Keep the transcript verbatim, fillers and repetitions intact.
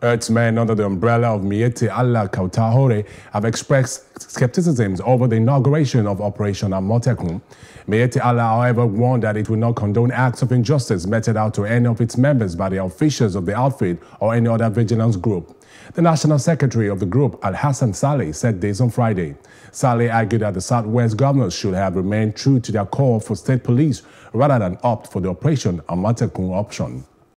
Earthsmen under the umbrella of Miyetti Allah Kautahore have expressed skepticism over the inauguration of Operation Amotekun. Miyetti Allah, however, warned that it will not condone acts of injustice meted out to any of its members by the officials of the outfit or any other vigilance group. The National Secretary of the group, Alhassan Saleh, said this on Friday. Saleh argued that the Southwest governors should have remained true to their call for state police rather than opt for the Operation Amotekun option.